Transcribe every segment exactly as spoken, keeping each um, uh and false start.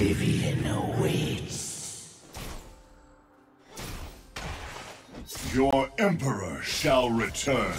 Oblivion awaits. Your Emperor shall return.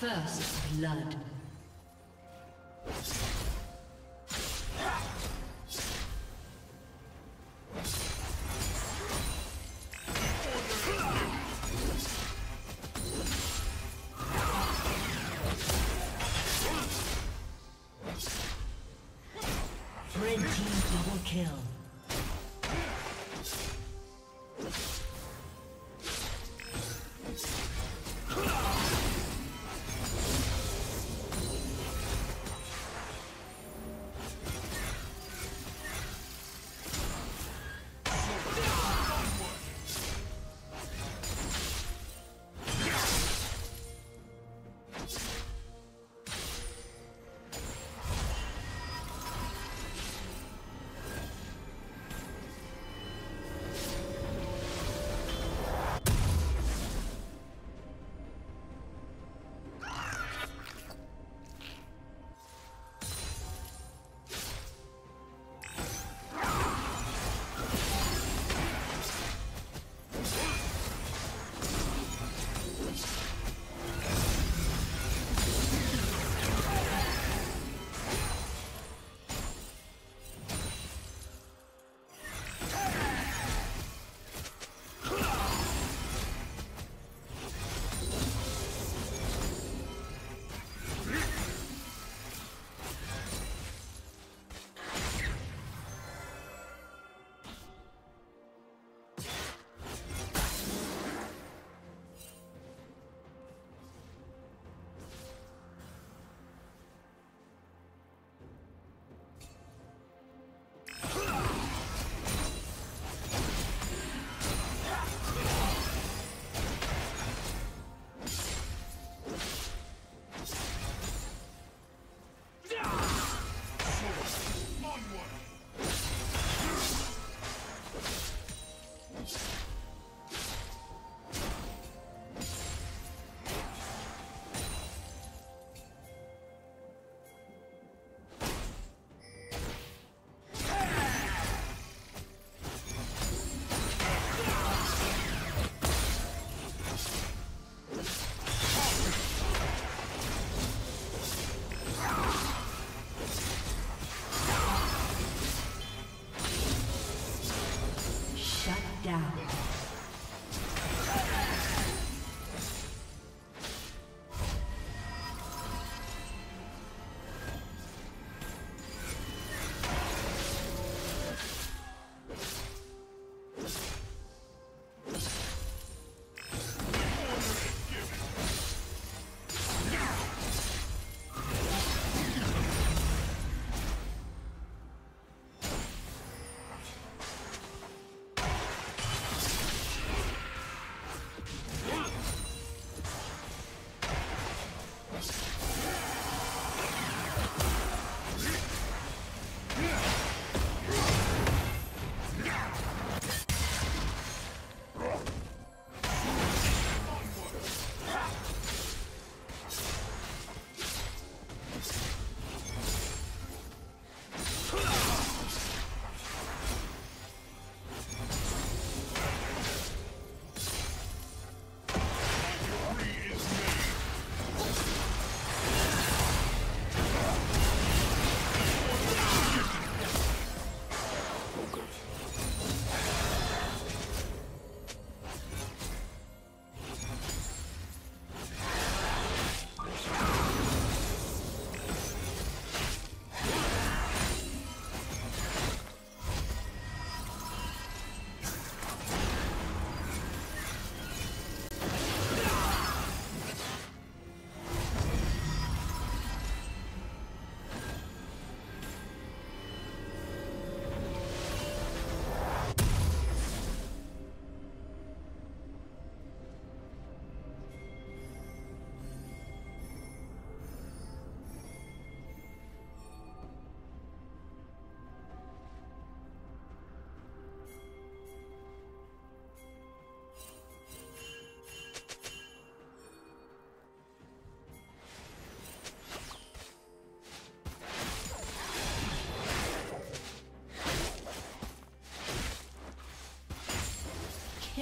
First blood. Red team double kill.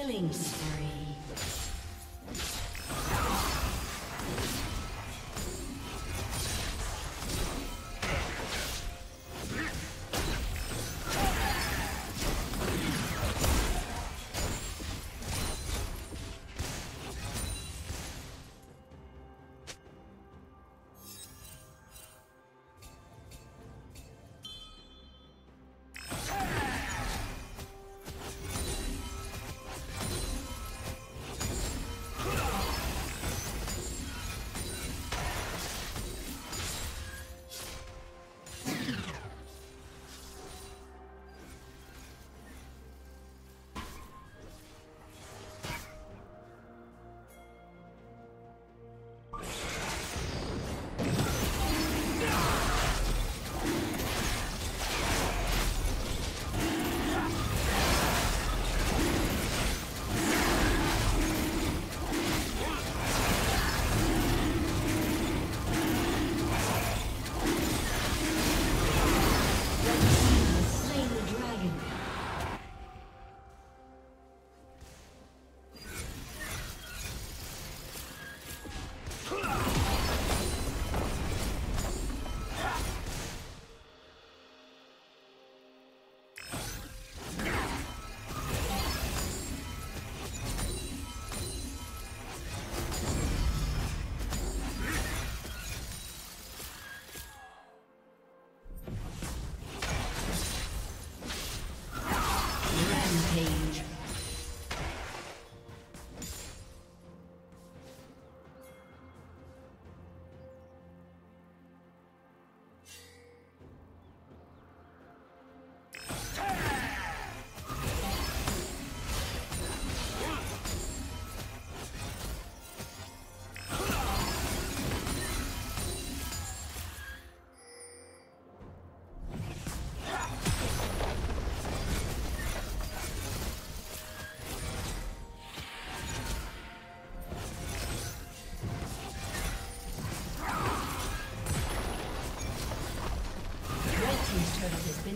Killing spree.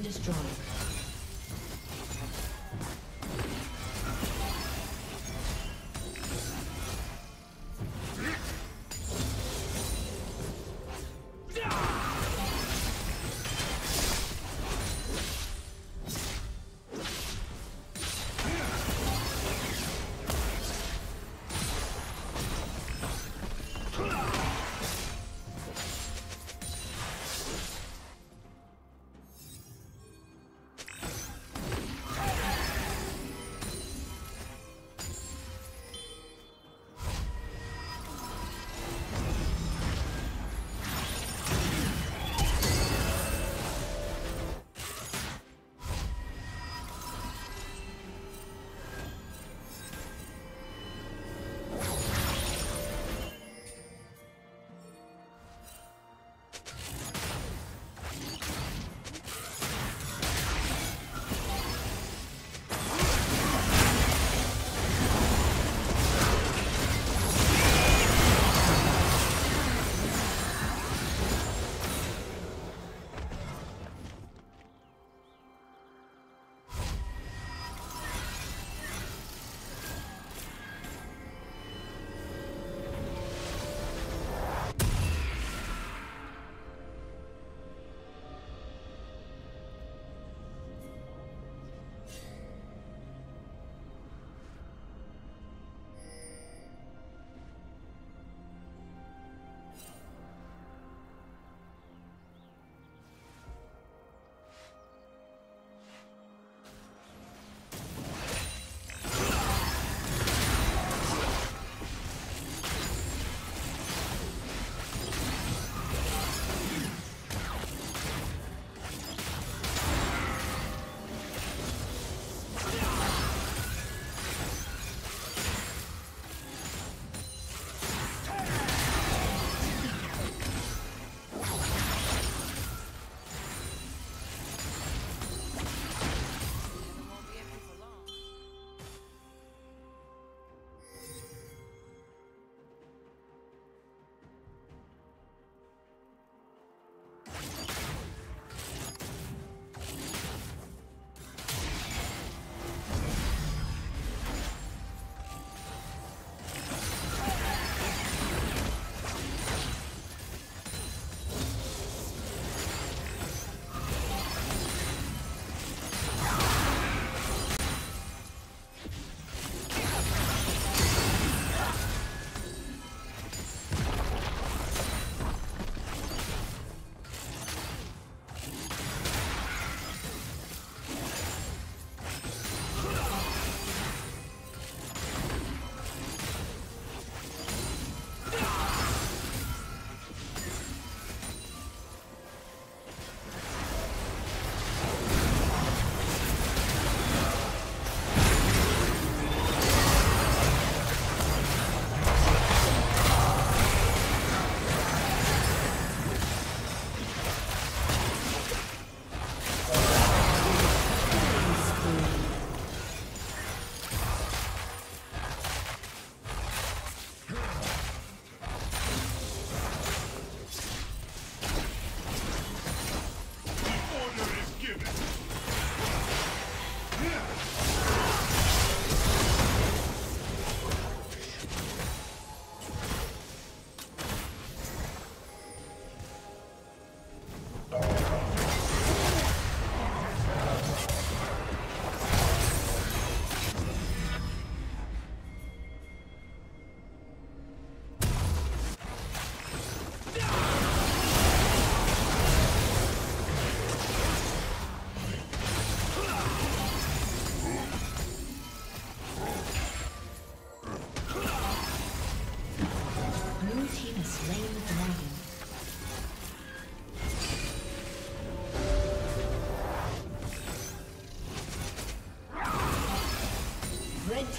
Destroyed.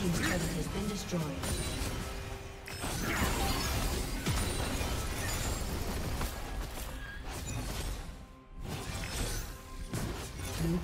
team's turret has been destroyed. Blue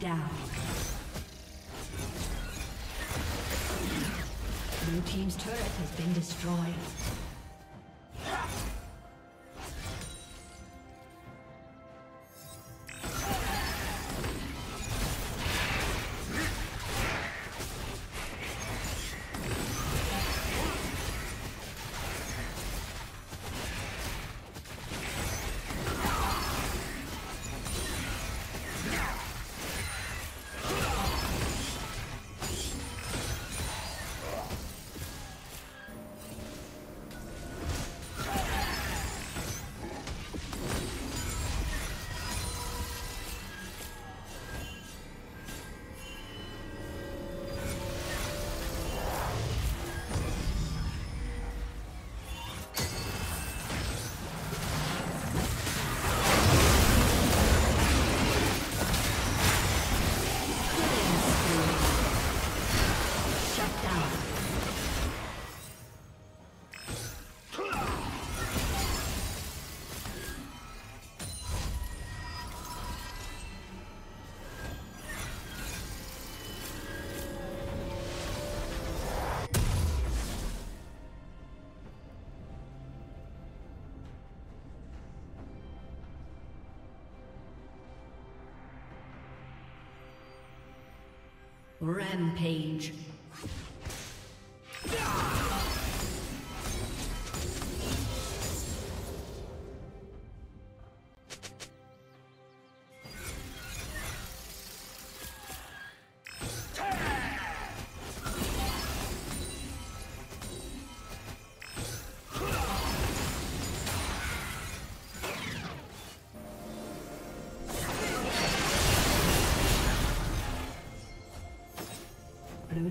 Down. Blue team's turret has been destroyed. Rampage. Blue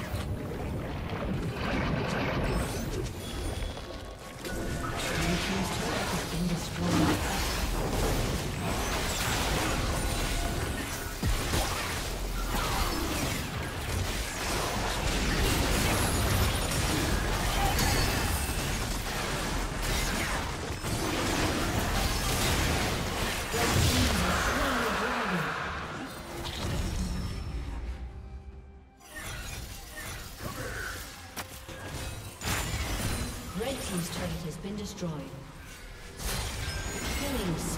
team's turret has been destroyed. been destroyed. Killing spree.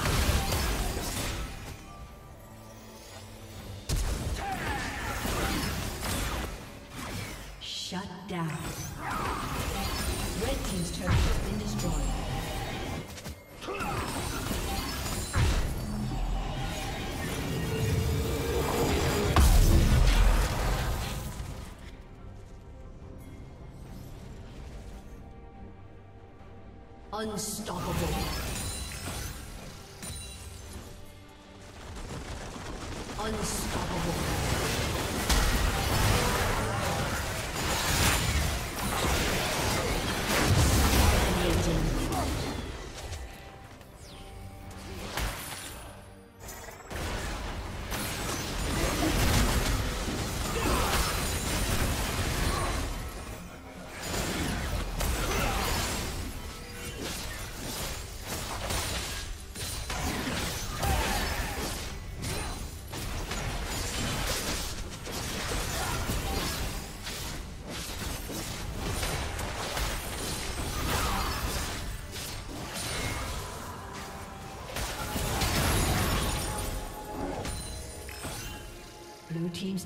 Shut down. Red team's turret has been destroyed. Unstoppable. Unstoppable. Blue team's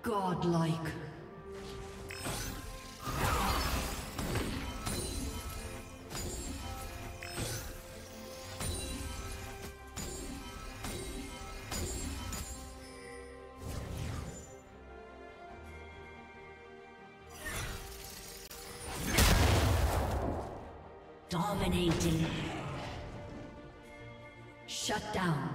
Godlike. Dominating. Shut down.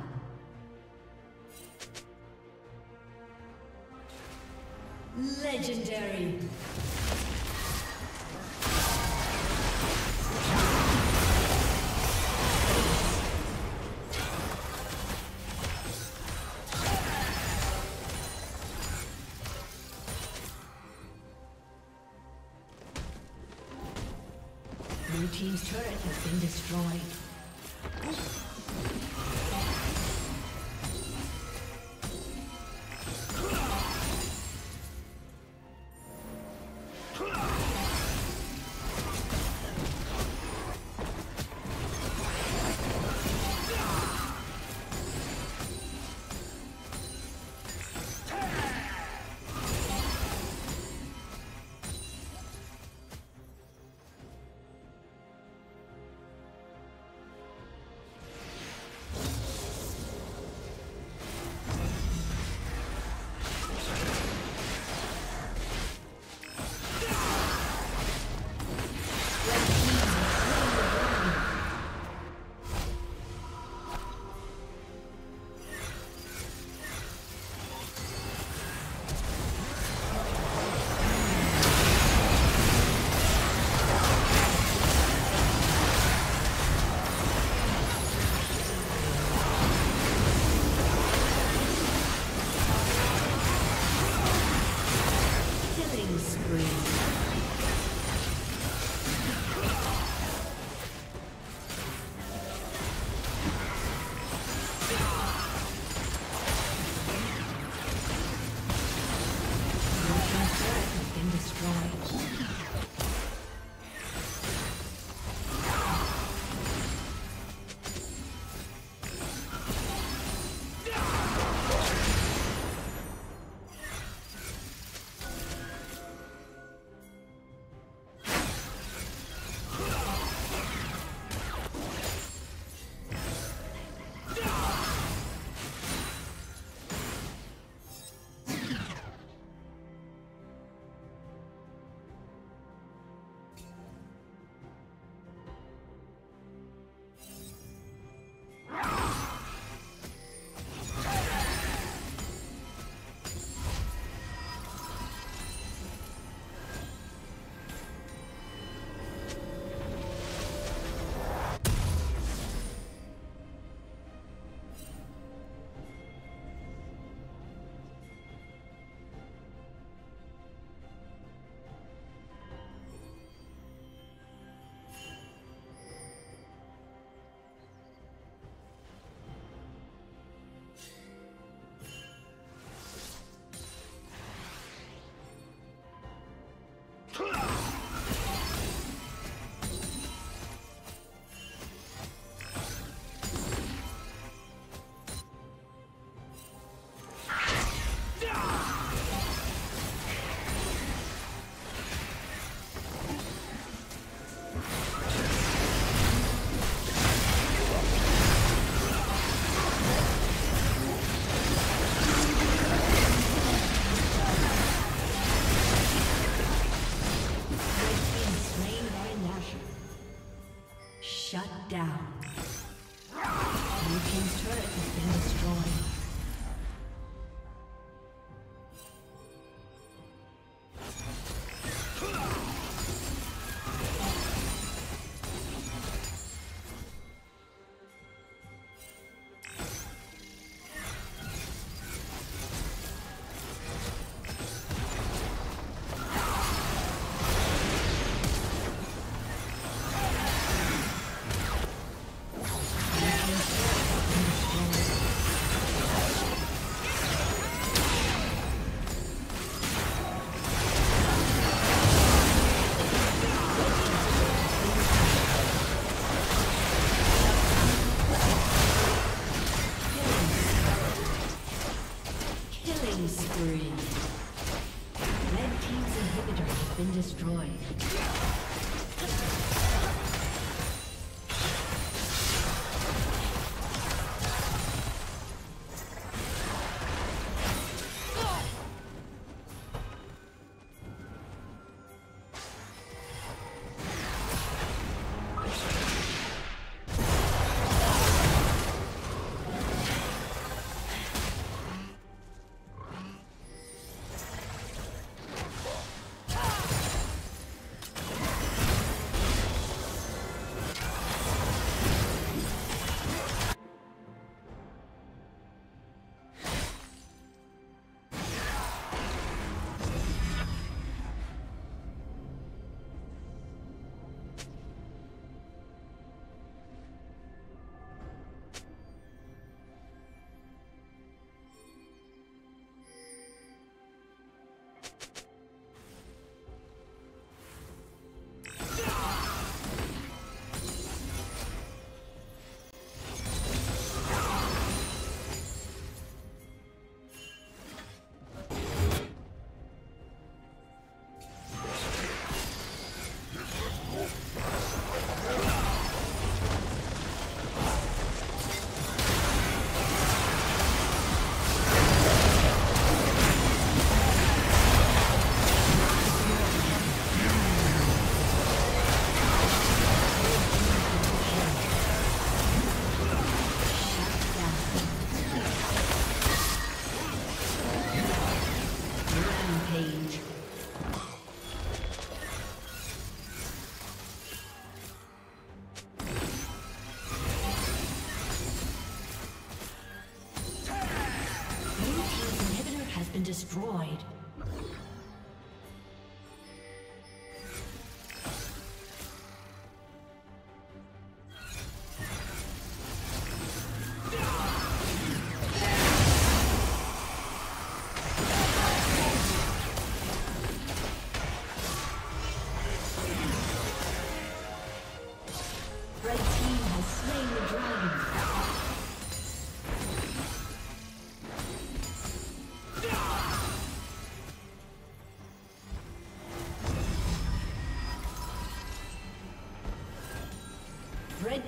Legendary. Blue team's turret has been destroyed. Destroyed. Red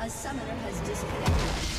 A summoner has disconnected.